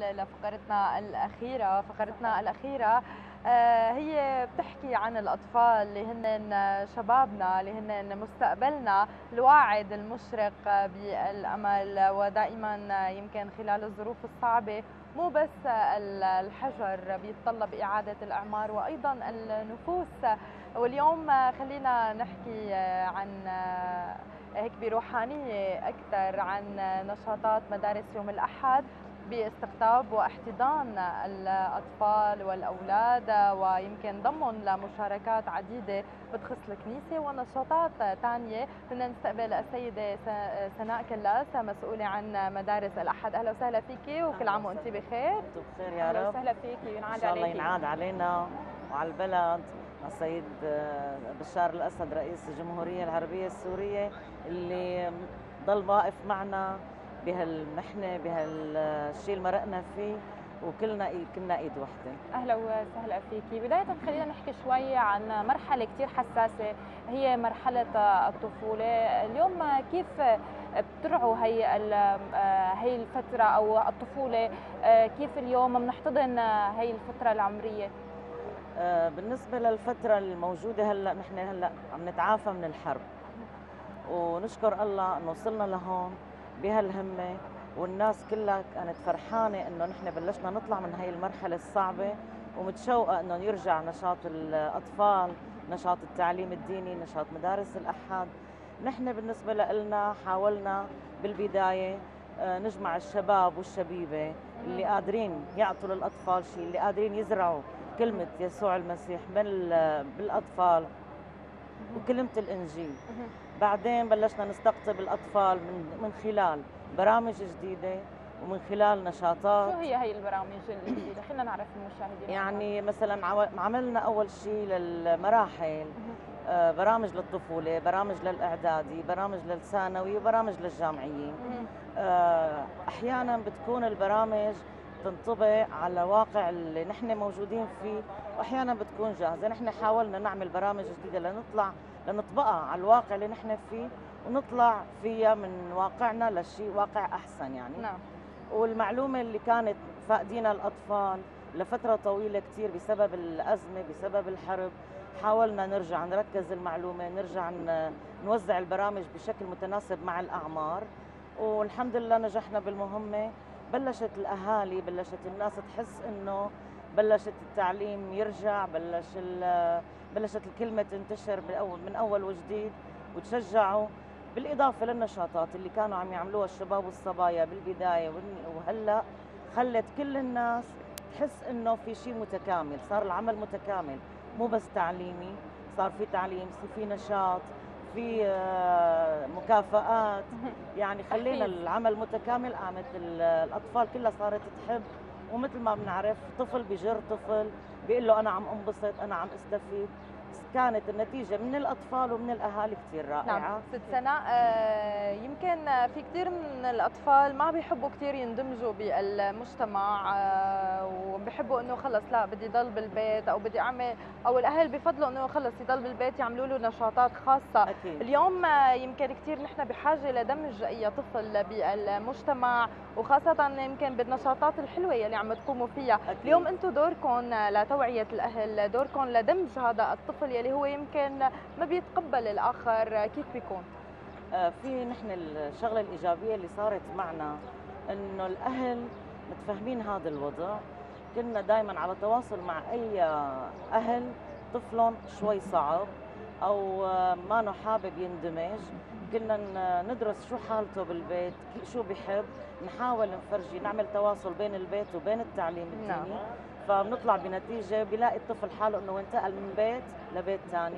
ننتقل لفقرتنا الأخيرة. فقرتنا الأخيرة هي بتحكي عن الأطفال اللي هن شبابنا، اللي هن مستقبلنا الواعد المشرق بالأمل. ودائما يمكن خلال الظروف الصعبة مو بس الحجر بيتطلب إعادة الأعمار وأيضا النفوس. واليوم خلينا نحكي عن هيك بروحانية أكثر عن نشاطات مدارس يوم الأحد باستقطاب واحتضان الأطفال والأولاد، ويمكن ضمن لمشاركات عديدة بتخص الكنيسة ونشاطات ثانية. بدنا نستقبل السيدة سناء كلاس، مسؤولة عن مدارس الأحد. أهلا وسهلا فيكي وكل عام وأنت بخير. أنتم بخير يا رب. أهلا وسهلا فيكي وينعاد عليكي. إن شاء الله ينعاد علينا وعلى البلد. السيد بشار الأسد رئيس الجمهورية العربية السورية اللي ضل واقف معنا بهالمحنة بهالشيء اللي مرقنا فيه، وكلنا كنا ايد وحده. اهلا وسهلا فيكي. بدايه خلينا نحكي شوي عن مرحله كثير حساسه هي مرحله الطفوله. اليوم كيف بترعوا هي الفتره او الطفوله؟ كيف اليوم بنحتضن هي الفتره العمريه؟ بالنسبه للفتره الموجوده هلا، نحن هلا عم نتعافى من الحرب ونشكر الله انه وصلنا لهون بهالهمة، والناس كلها كانت فرحانة انه نحن بلشنا نطلع من هاي المرحلة الصعبة، ومتشوقة انه يرجع نشاط الأطفال، نشاط التعليم الديني، نشاط مدارس الأحد. نحن بالنسبة لنا حاولنا بالبداية نجمع الشباب والشبيبة اللي قادرين يعطوا للأطفال شيء، اللي قادرين يزرعوا كلمة يسوع المسيح بالأطفال وكلمة الإنجيل. بعدين بلشنا نستقطب الأطفال من خلال برامج جديدة ومن خلال نشاطات. شو هي البرامج الجديدة؟ خلينا نعرف المشاهدين. يعني مثلا عملنا أول شيء للمراحل برامج للطفولة، برامج للإعدادي، برامج للثانوي، وبرامج للجامعيين. أحيانا بتكون البرامج تنطبق على واقع اللي نحن موجودين فيه، وأحيانا بتكون جاهزة. نحن حاولنا نعمل برامج جديدة لنطبقها على الواقع اللي نحن فيه، ونطلع فيها من واقعنا لشيء واقع أحسن يعني. نعم. والمعلومة اللي كانت فاقدينها الأطفال لفترة طويلة كتير بسبب الأزمة بسبب الحرب، حاولنا نرجع نركز المعلومة، نرجع نوزع البرامج بشكل متناسب مع الأعمار، والحمد لله نجحنا بالمهمة. بلشت الأهالي، بلشت الناس تحس إنه بلشت التعليم يرجع، بلشت الكلمة تنتشر من أول وجديد، وتشجعوا. بالإضافة للنشاطات اللي كانوا عم يعملوها الشباب والصبايا بالبداية وهلأ، خلت كل الناس تحس إنه في شيء متكامل، صار العمل متكامل، مو بس تعليمي، صار في تعليم، صار في نشاط، في مكافآت، يعني خلينا العمل متكامل. قامت الأطفال كلها صارت تحب، ومثل ما بنعرف طفل بجر طفل بيقول له أنا عم أنبسط، أنا عم أستفيد. كانت النتيجة من الأطفال ومن الأهالي كثير رائعة. نعم. ست سناء، يمكن في كثير من الأطفال ما بيحبوا كثير يندمجوا بالمجتمع، وبيحبوا إنه خلص لا بدي ضل بالبيت أو بدي أعمل، أو الأهل بفضلوا إنه خلص يضل بالبيت يعملوا له نشاطات خاصة. أكيد. اليوم يمكن كثير نحن بحاجة لدمج أي طفل بالمجتمع، وخاصة يمكن بالنشاطات الحلوة يلي عم تقوموا فيها. أكيد. اليوم أنتم دوركم لتوعية الأهل، دوركم لدمج هذا الطفل يلي هو يمكن ما بيتقبل الآخر، كيف بيكون؟ في نحن الشغلة الإيجابية اللي صارت معنا إنه الأهل متفهمين هذا الوضع. كنا دائما على تواصل مع أي أهل طفلهم شوي صعب أو ما إنه حابب يندمج، كنا ندرس شو حالته بالبيت، شو بيحب، نحاول نفرجي، نعمل تواصل بين البيت وبين التعليم الديني. نعم. فبنطلع بنتيجة بيلاقي الطفل حاله انه انتقل من بيت لبيت ثاني،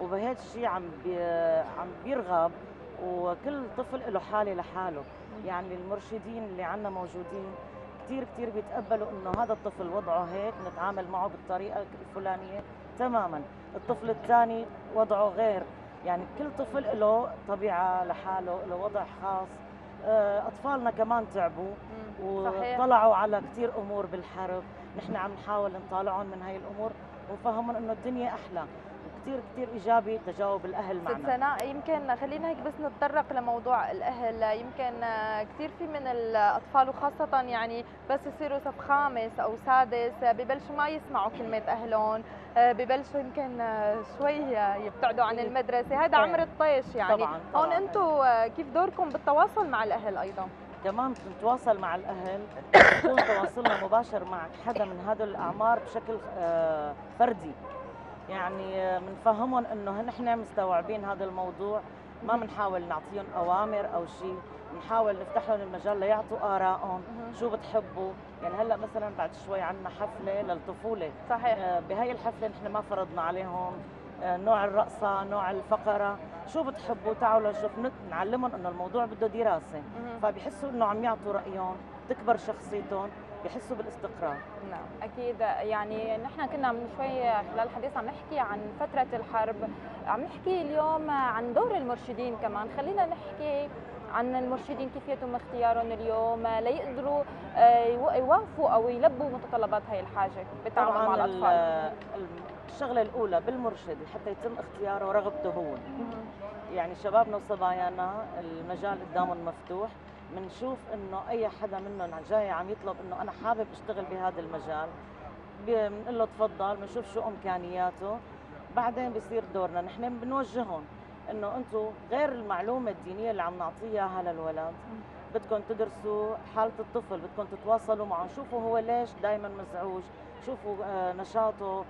وبهيك الشيء عم بيرغب، وكل طفل له حالة لحاله. يعني المرشدين اللي عندنا موجودين كثير كثير بيتقبلوا انه هذا الطفل وضعه هيك، نتعامل معه بالطريقة الفلانية تماما، الطفل الثاني وضعه غير. يعني كل طفل له طبيعة لحاله، له وضع خاص. أطفالنا كمان تعبوا وطلعوا على كثير أمور بالحرب، نحن عم نحاول نطالعهم من هاي الأمور ونفهمهم إنه الدنيا أحلى. كثير كثير ايجابي تجاوب الاهل معنا. ست سناء، يمكن خلينا هيك بس نتطرق لموضوع الاهل. يمكن كثير في من الاطفال وخاصه يعني بس يصيروا صف خامس او سادس ببلشوا ما يسمعوا كلمه اهلهم، ببلشوا يمكن شوي يبتعدوا عن المدرسه، هذا عمر الطيش يعني. طبعاً هون انتم كيف دوركم بالتواصل مع الاهل ايضا؟ كمان نتواصل مع الاهل، يكون تواصلنا مباشر مع حدا من هدول الاعمار بشكل فردي، يعني بنفهمهم انه نحن مستوعبين هذا الموضوع، ما بنحاول نعطيهم اوامر او شيء، بنحاول نفتح لهم المجال ليعطوا آرائهم، شو بتحبوا، يعني هلا مثلا بعد شوي عندنا حفله للطفوله، صحيح بهي الحفله نحن ما فرضنا عليهم نوع الرقصه، نوع الفقره، شو بتحبوا تعالوا نشوف، نعلمهم انه الموضوع بده دراسه، فبيحسوا انه عم يعطوا رايهم، بتكبر شخصيتهم، بيحسوا بالاستقرار. نعم اكيد، يعني نحن كنا من شوي خلال الحديث عم نحكي عن فتره الحرب، عم نحكي اليوم عن دور المرشدين، كمان خلينا نحكي عن المرشدين كيف يتم اختيارهم اليوم ليقدروا يوافقوا او يلبوا متطلبات هي الحاجه بالتعامل مع الاطفال. الشغله الاولى بالمرشد حتى يتم اختياره ورغبته هو، يعني شبابنا وصبايانا المجال قدامهم مفتوح، بنشوف انه اي حدا منهم جاي عم يطلب انه انا حابب اشتغل بهذا المجال، بنقول له تفضل، بنشوف شو امكانياته، بعدين بصير دورنا نحن بنوجههم انه انتم غير المعلومه الدينيه اللي عم نعطيها للولد، بدكم تدرسوا حاله الطفل، بدكم تتواصلوا معه، شوفوا هو ليش دائما مزعوج، شوفوا نشاطه،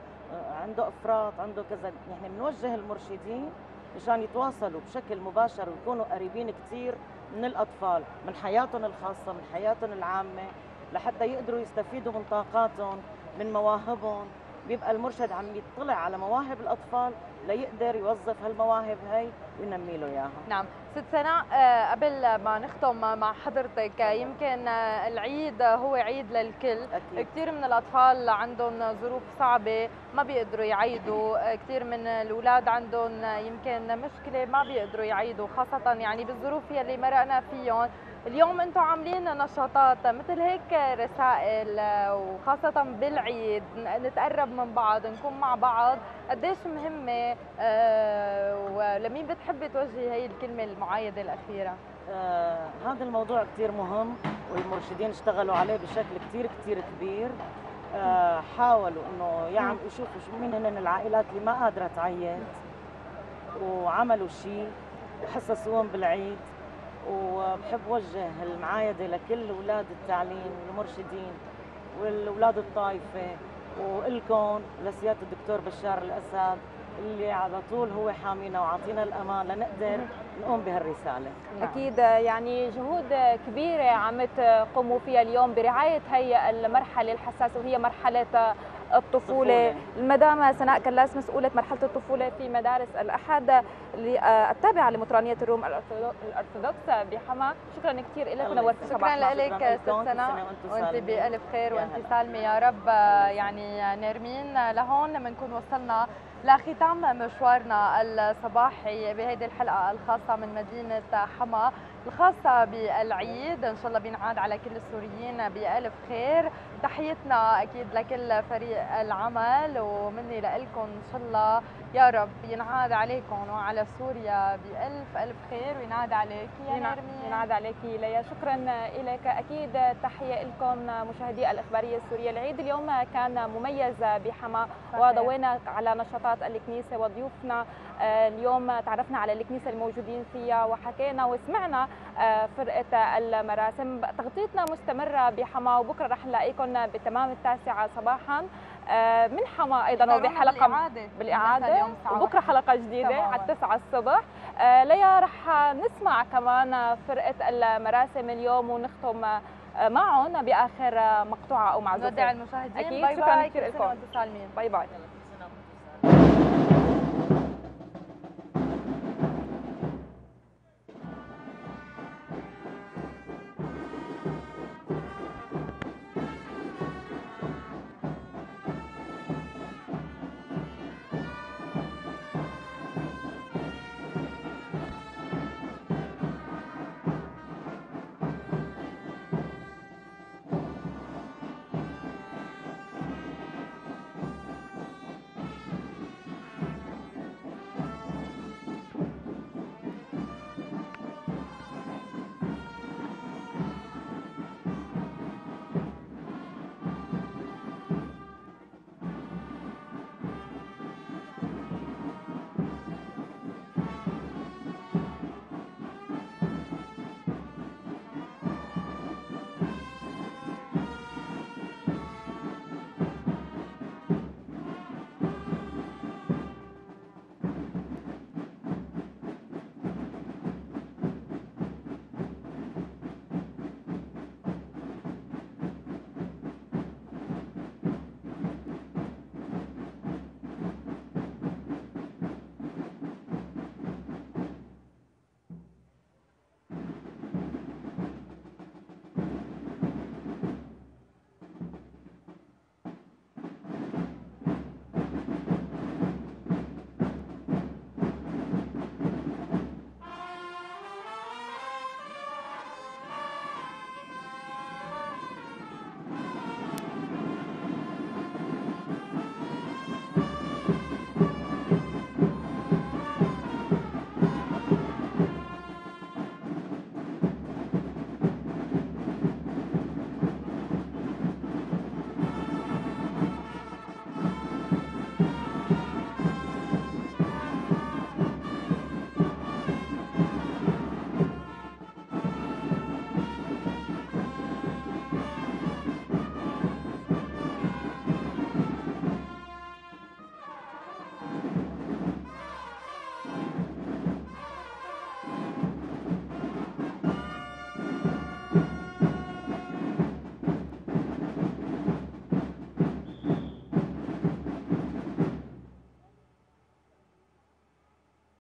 عنده افراط، عنده كذا، نحن بنوجه المرشدين مشان يتواصلوا بشكل مباشر ويكونوا قريبين كثير من الاطفال، من حياتهم الخاصه، من حياتهم العامه، لحتى يقدروا يستفيدوا من طاقاتهم، من مواهبهم، بيبقى المرشد عم يطلع على مواهب الاطفال ليقدر يوظف هالمواهب هي وينمي له اياها. نعم، ست سناء قبل ما نختم مع حضرتك، يمكن العيد هو عيد للكل، كثير من الاطفال عندهم ظروف صعبه ما بيقدروا يعيدوا، كثير من الاولاد عندهم يمكن مشكله ما بيقدروا يعيدوا، خاصه يعني بالظروف يلي مرقنا فيهم. اليوم انتم عاملين نشاطات مثل هيك، رسائل، وخاصه بالعيد نتقرب من بعض، نكون مع بعض، قديش مهمه ولمين بتحبي توجهي هي الكلمه المعايده الاخيره؟ هذا الموضوع كثير مهم والمرشدين اشتغلوا عليه بشكل كثير كثير كبير، حاولوا انه يعني يشوفوا شو مين هن العائلات اللي ما قادره تعيد، وعملوا شيء وحسسوهم بالعيد. وبحب وجه المعايدة لكل أولاد التعليم والمرشدين والأولاد الطائفة والكون، لسيادة الدكتور بشار الأسد اللي على طول هو حامينا وعطينا الأمان لنقدر نقوم بهالرسالة. أكيد يعني جهود كبيرة عم تقوموا فيها اليوم برعاية هي المرحلة الحساسة وهي مرحلة الطفولة. المدامة سناء كلاس مسؤولة مرحلة الطفولة في مدارس الأحد التابعة لمطرانية الروم الأرثوذكسة بحما، شكرا كثير لك ونورتي صباحنا. شكرا لك ست سناء، وانت بألف خير وانت سالمة يا رب. يعني نرمين، لهون بنكون وصلنا لختام مشوارنا الصباحي بهذه الحلقة الخاصة من مدينة حما الخاصة بالعيد، إن شاء الله بينعاد على كل السوريين بألف خير. تحيتنا أكيد لكل فريق العمل ومني لكم، إن شاء الله يا رب ينعاد عليكم وعلى سوريا بألف ألف خير، وينعاد عليك يا نرمين. ينعاد عليك ليا، شكرا إليك. أكيد تحية لكم مشاهدي الإخبارية السورية. العيد اليوم كان مميز بحما، وضوينا على نشاطات الكنيسة، وضيوفنا اليوم تعرفنا على الكنيسة الموجودين فيها، وحكينا وسمعنا فرقة المراسم. تغطيتنا مستمرة بحما، وبكرة رح نلاقيكم بتمام 9 صباحا من حما أيضا، وبحلقة بالإعادة، وبكرة حلقة جديدة على 9 الصبح. ليا رح نسمع كمان فرقة المراسم اليوم ونختم معهم بآخر مقطوعة أو معزوفة. نودع المشاهدين، باي باي، كل سنة وانتم سالمين، باي باي.